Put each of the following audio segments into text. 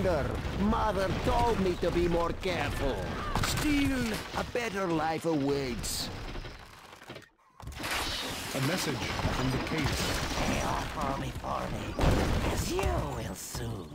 wonder. Mother told me to be more careful. Still, a better life awaits. A message from the case. Hail Farmy Farmy, as you will soon.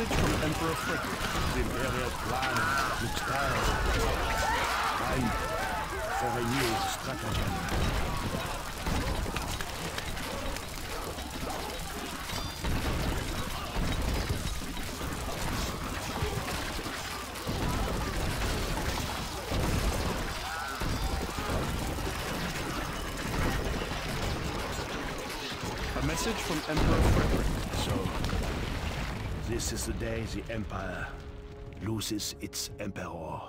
message from Emperor Frederick. The imperial plan looks dire. Time for a new stratagem. A message from Emperor Frederick. So, this is the day the Empire loses its Emperor.